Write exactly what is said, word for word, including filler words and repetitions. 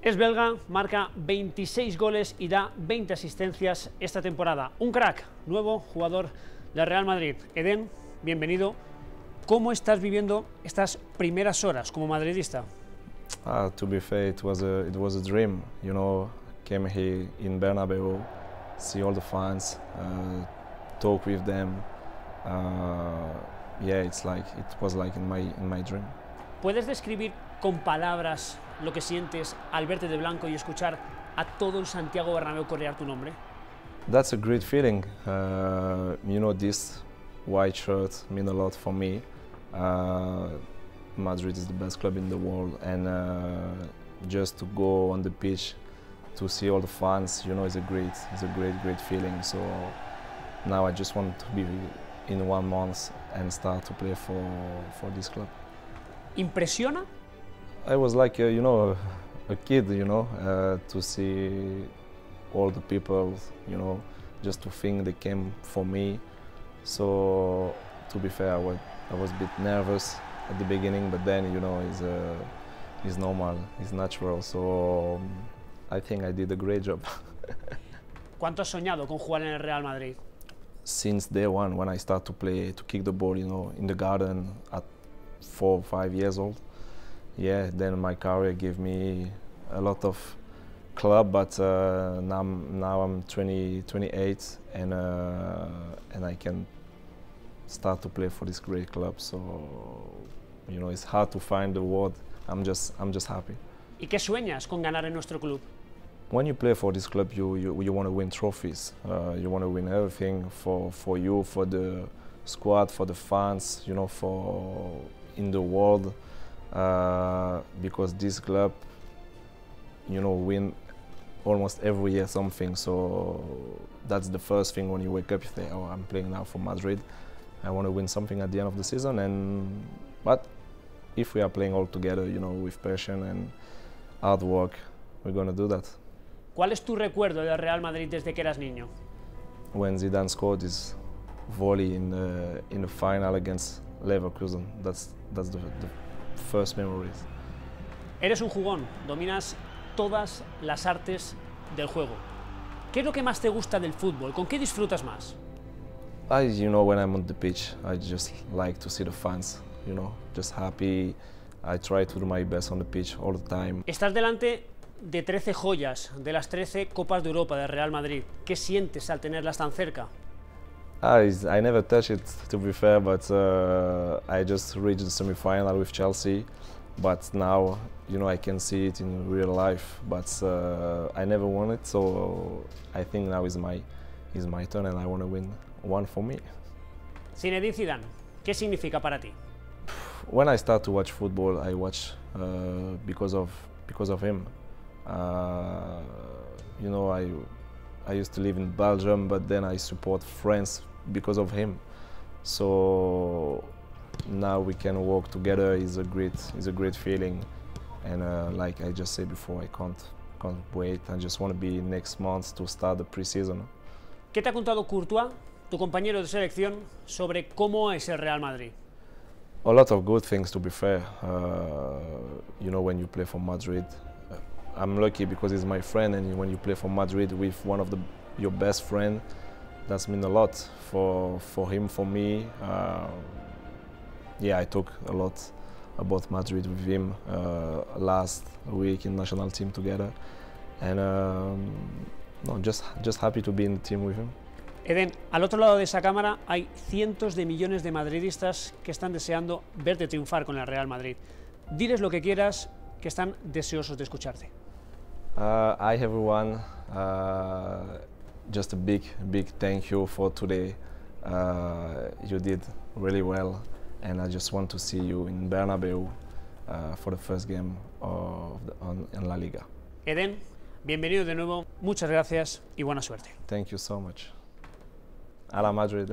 Es belga, marca veintiséis goles y da veinte asistencias esta temporada. Un crack, nuevo jugador del Real Madrid. Eden, bienvenido. ¿Cómo estás viviendo estas primeras horas como madridista? Ah, to be fair, it was a it was a dream. You know, came here in Bernabéu, see all the fans, uh, talk with them. Uh, yeah, it's like it was like in my in my dream. ¿Puedes describir con palabras lo que sientes al verte de blanco y escuchar a todo el Santiago Bernabéu corear tu nombre? That's a great feeling. Uh, you know, this white shirt means a lot for me. Uh, Madrid is the best club in the world, and uh, just to go on the pitch to see all the fans, you know, is a great, is a great, great feeling. So now I just want to be in one month and start to play for for this club. Impresiona? I was like, uh, you know, a, a kid, you know, uh, to see all the people, you know, just to think they came for me. So, to be fair, I was, I was a bit nervous at the beginning, but then, you know, it's, uh, it's normal, it's natural. So, um, I think I did a great job. ¿Cuánto has soñado con jugar en el Real Madrid? Since day one, when I start to play, to kick the ball, you know, in the garden at four or five years old. Yeah, then my career gave me a lot of club, but uh, now I'm, now I'm twenty, twenty-eight, and uh, and I can start to play for this great club. So, you know, it's hard to find the word. I'm just I'm just happy. ¿Y qué sueñas con ganar en nuestro club? When you play for this club, you you, you want to win trophies. Uh, you want to win everything for for you, for the squad, for the fans. You know, for in the world. Uh, because this club, you know, win almost every year something, so that's the first thing when you wake up, you think, oh, I'm playing now for Madrid, I want to win something at the end of the season. And but if we are playing all together, you know, with passion and hard work, we're going to do that. ¿Cuál es tu recuerdo del Real Madrid desde que eras niño? When Zidane scored his volley in the, in the final against Leverkusen, that's, that's the, the first memories. Eres un jugón, dominas todas las artes del juego. ¿Qué es lo que más te gusta del fútbol? ¿Con qué disfrutas más? I, you know, when I'm on the pitch, I just like to see the fans, you know, just happy. I try to do my best on the pitch all the time. Estás delante de trece joyas, de las trece Copas de Europa del Real Madrid. ¿Qué sientes al tenerlas tan cerca? I, I never touched it, to be fair, but uh, I just reached the semi-final with Chelsea. But now, you know, I can see it in real life. But uh, I never won it, so I think now is my is my turn, and I want to win one for me. Zinedine Zidane, ¿qué significa para ti? When I start to watch football, I watch uh, because of because of him. Uh, you know, I. I used to live in Belgium, but then I support France because of him. So now we can work together. It's a great, it's a great feeling. And uh, like I just said before, I can't, can't wait. I just want to be next month to start the pre-season. ¿Qué te ha contado Courtois, tu compañero de selección, sobre cómo es el Real Madrid? A lot of good things, to be fair. Uh, you know, when you play for Madrid, I'm lucky because he's my friend, and when you play for Madrid with one of the, your best friend, that's mean a lot for for him, for me. Uh, yeah, I talk a lot about Madrid with him uh, last week in national team together, and um, no, just just happy to be in the team with him. Eden, al otro lado de esa cámara hay cientos de millones de madridistas que están deseando verte triunfar con el Real Madrid. Diles lo que quieras, que están deseosos de escucharte. Uh, hi everyone, uh, just a big, big thank you for today. Uh, you did really well, and I just want to see you in Bernabéu uh, for the first game of the, on, in La Liga. Eden, bienvenido de nuevo, muchas gracias y buena suerte. Thank you so much. Hala Madrid.